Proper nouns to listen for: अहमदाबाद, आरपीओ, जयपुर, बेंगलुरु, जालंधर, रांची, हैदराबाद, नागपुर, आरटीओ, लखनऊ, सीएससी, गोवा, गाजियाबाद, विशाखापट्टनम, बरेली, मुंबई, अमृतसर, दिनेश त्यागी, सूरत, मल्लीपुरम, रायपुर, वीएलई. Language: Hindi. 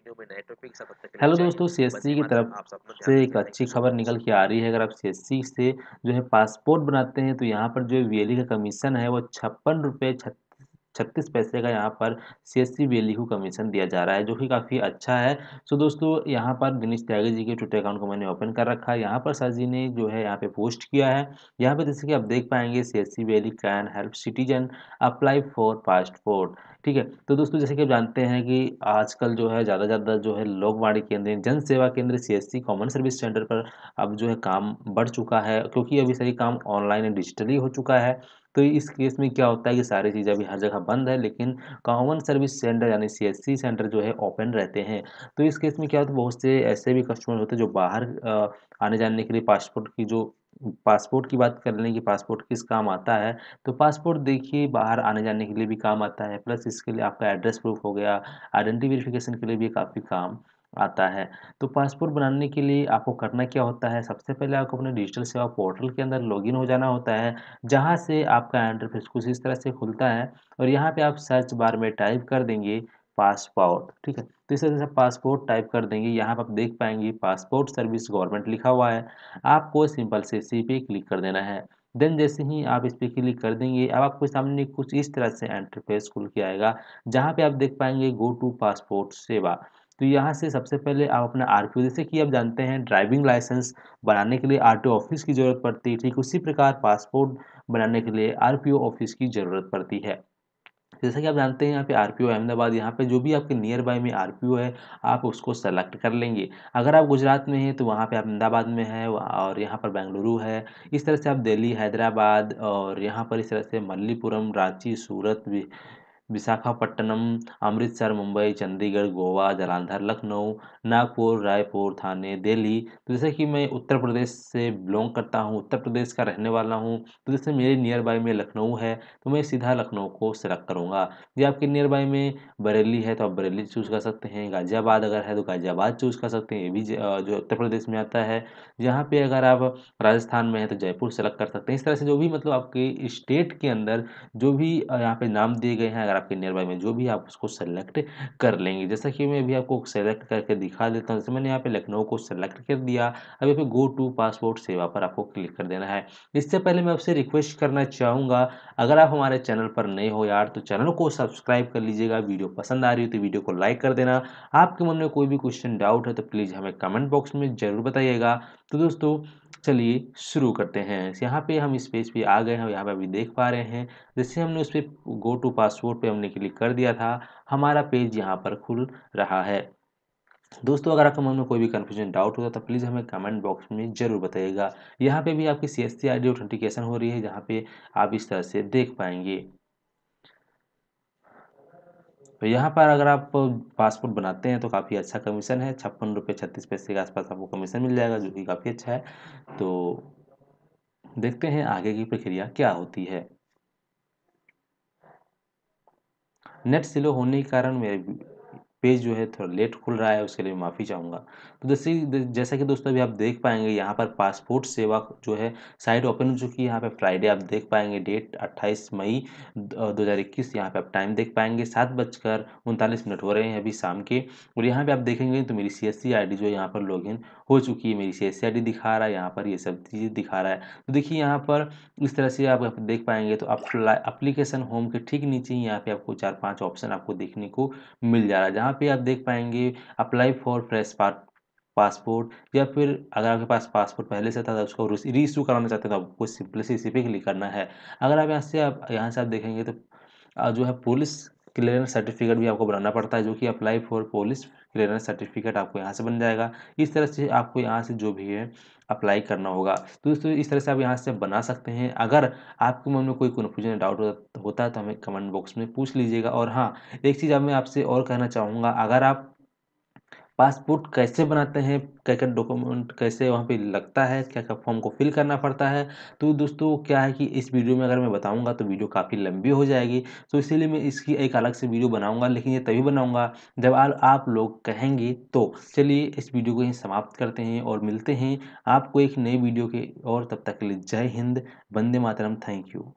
हेलो दोस्तों, सीएससी की तरफ से एक अच्छी खबर निकल के आ रही है। अगर आप सीएससी से जो है पासपोर्ट बनाते हैं तो यहाँ पर जो वीएलई का कमीशन है वो 56 रुपये 36 पैसे का यहाँ पर सीएससी वीएलई को कमीशन दिया जा रहा है, जो कि काफ़ी अच्छा है। सो दोस्तों, यहाँ पर दिनेश त्यागी जी के ट्विटर अकाउंट को मैंने ओपन कर रखा है। यहाँ पर सर जी ने जो है यहाँ पे पोस्ट किया है। यहाँ पे जैसे कि आप देख पाएंगे, सीएससी वीएलई can help citizen apply for passport. ठीक है, तो दोस्तों जैसे कि आप जानते हैं कि आजकल जो है ज़्यादा जो है लोकवाणी केंद्र जन सेवा केंद्र सीएससी कॉमन सर्विस सेंटर पर अब जो है काम बढ़ चुका है, क्योंकि अभी सही काम ऑनलाइन या डिजिटली हो चुका है। तो इस केस में क्या होता है कि सारी चीज़ें अभी हर जगह बंद है, लेकिन कॉमन सर्विस सेंटर यानी सीएससी सेंटर जो है ओपन रहते हैं। तो इस केस में क्या होता है, बहुत से ऐसे भी कस्टमर होते हैं जो बाहर आने जाने के लिए पासपोर्ट की बात कर लें कि पासपोर्ट किस काम आता है। तो पासपोर्ट देखिए बाहर आने जाने के लिए भी काम आता है, प्लस इसके लिए आपका एड्रेस प्रूफ हो गया, आइडेंटिटी वेरिफिकेशन के लिए भी काफ़ी काम आता है। तो पासपोर्ट बनाने के लिए आपको करना क्या होता है, सबसे पहले आपको अपने डिजिटल सेवा पोर्टल के अंदर लॉगिन हो जाना होता है, जहां से आपका इंटरफेस कुछ इस तरह से खुलता है। और यहां पे आप सर्च बार में टाइप कर देंगे पासपोर्ट। ठीक है, तो इस तरह से पासपोर्ट टाइप कर देंगे। यहाँ पर आप देख पाएंगे पासपोर्ट सर्विस गवर्नमेंट लिखा हुआ है। आपको सिंपल से इसी पे क्लिक कर देना है। देन जैसे ही आप इस पर क्लिक कर देंगे, अब आपको सामने कुछ इस तरह से इंटरफेस खुल के आएगा, जहाँ पे आप देख पाएंगे गो टू पासपोर्ट सेवा। तो यहाँ से सबसे पहले आप अपना आरपीओ, जैसे कि आप जानते हैं ड्राइविंग लाइसेंस बनाने के लिए आरटीओ ऑफिस की ज़रूरत पड़ती है, ठीक उसी प्रकार पासपोर्ट बनाने के लिए आरपीओ ऑफिस की ज़रूरत पड़ती है। जैसा कि आप जानते हैं यहाँ पे आरपीओ अहमदाबाद, यहाँ पे जो भी आपके नियर बाई में आरपीओ है आप उसको सेलेक्ट कर लेंगे। अगर आप गुजरात में हैं तो वहाँ पे अहमदाबाद में है, और यहाँ पर बेंगलुरु है। इस तरह से आप दिल्ली, हैदराबाद और यहाँ पर इस तरह से मल्लीपुरम, रांची, सूरत, विशाखापट्टनम, अमृतसर, मुंबई, चंडीगढ़, गोवा, जालंधर, लखनऊ, नागपुर, रायपुर, थाने, दिल्ली। तो जैसे कि मैं उत्तर प्रदेश से बिलोंग करता हूँ, उत्तर प्रदेश का रहने वाला हूँ, तो जैसे मेरे नियर बाई में लखनऊ है तो मैं सीधा लखनऊ को सेलेक्ट करूँगा। ये आपके नियर बाई में बरेली है तो आप बरेली चूज़ कर सकते हैं। गाजियाबाद अगर है तो गाजियाबाद चूज़ कर सकते हैं, ये भी जो उत्तर प्रदेश में आता है। यहाँ पर अगर आप राजस्थान में हैं तो जयपुर सेलेक्ट कर सकते हैं। इस तरह से जो भी मतलब आपके स्टेट के अंदर जो भी यहाँ पर नाम दिए गए हैं, आपके नियर बाई में जो भी, आप उसको सेलेक्ट कर लेंगे। जैसा कि मैं अभी आपको सेलेक्ट करके दिखा देता हूं। जैसे मैंने यहाँ पे लखनऊ को सेलेक्ट कर दिया, अब यहाँ पे गो टू पासपोर्ट सेवा पर आपको क्लिक कर देना है। इससे पहले मैं आपसे रिक्वेस्ट करना चाहूँगा, अगर आप हमारे चैनल पर नए हो यार तो चैनल को सब्सक्राइब कर लीजिएगा। वीडियो पसंद आ रही हो तो वीडियो को लाइक कर देना। आपके मन में कोई भी क्वेश्चन डाउट है तो प्लीज़ हमें कमेंट बॉक्स में ज़रूर बताइएगा। तो दोस्तों चलिए शुरू करते हैं। यहाँ पे हम इस पेज पे आ गए हैं, यहाँ पे अभी देख पा रहे हैं जैसे हमने उस पर गो टू पासपोर्ट पे हमने क्लिक कर दिया था, हमारा पेज यहाँ पर खुल रहा है। दोस्तों अगर आपके मन में कोई भी कन्फ्यूजन डाउट होता तो प्लीज़ हमें कमेंट बॉक्स में ज़रूर बताइएगा। यहाँ पे भी आपकी सीएससी आईडी ऑथेंटिकेशन हो रही है, जहाँ पे आप इस तरह से देख पाएंगे। तो यहाँ पर अगर आप पासपोर्ट बनाते हैं तो काफ़ी अच्छा कमीशन है, 56 रुपये 36 पैसे के आसपास आपको कमीशन मिल जाएगा, जो कि काफ़ी अच्छा है। तो देखते हैं आगे की प्रक्रिया क्या होती है। नेट स्लो होने के कारण मेरे पेज जो है थोड़ा लेट खुल रहा है, उसके लिए माफ़ी चाहूँगा। तो जैसा कि दोस्तों अभी आप देख पाएंगे, यहाँ पर पासपोर्ट सेवा जो है साइट ओपन हो चुकी है। यहाँ पे फ्राइडे आप देख पाएंगे, डेट 28 मई 2021। यहाँ पे आप टाइम देख पाएंगे, 7:39 हो रहे हैं अभी शाम के। और यहाँ पे आप देखेंगे तो मेरी सीएससी आईडी जो यहाँ पर लॉगिन हो चुकी है, मेरी सीएससी आईडी दिखा रहा है, यहाँ पर ये सब चीज़ दिखा रहा है। तो देखिए यहाँ पर इस तरह से आप देख पाएंगे। तो एप्लीकेशन होम के ठीक नीचे ही यहाँ पर आपको 4-5 ऑप्शन आपको देखने को मिल जा रहा है, पे आप देख पाएंगे अप्लाई फॉर फ्रेश पासपोर्ट, या फिर अगर आपके पास पासपोर्ट पहले से था तो उसको रीइशू कराना चाहते हैं तो आपको सिंपली से इसी पे क्लिक करना है। अगर आप यहाँ से आप देखेंगे तो जो है पुलिस क्लियरेंस सर्टिफिकेट भी आपको बनाना पड़ता है, जो कि apply for police clearance certificate आपको यहाँ से बन जाएगा। इस तरह से आपको यहाँ से जो भी है अप्लाई करना होगा। तो दोस्तों इस तरह से आप यहाँ से बना सकते हैं। अगर आपके मन में कोई कन्फ्यूजन डाउट होता है तो हमें कमेंट बॉक्स में पूछ लीजिएगा। और हाँ, एक चीज़ अब मैं आपसे और कहना चाहूँगा, अगर आप पासपोर्ट कैसे बनाते हैं, क्या क्या डॉक्यूमेंट कैसे वहाँ पे लगता है, क्या क्या फॉर्म को फिल करना पड़ता है, तो दोस्तों क्या है कि इस वीडियो में अगर मैं बताऊँगा तो वीडियो काफ़ी लंबी हो जाएगी। तो इसीलिए मैं इसकी एक अलग से वीडियो बनाऊँगा, लेकिन ये तभी बनाऊँगा जब आप लोग कहेंगे। तो चलिए इस वीडियो को यहीं समाप्त करते हैं और मिलते हैं आपको एक नई वीडियो के। और तब तक के लिए जय हिंद, वंदे मातरम, थैंक यू।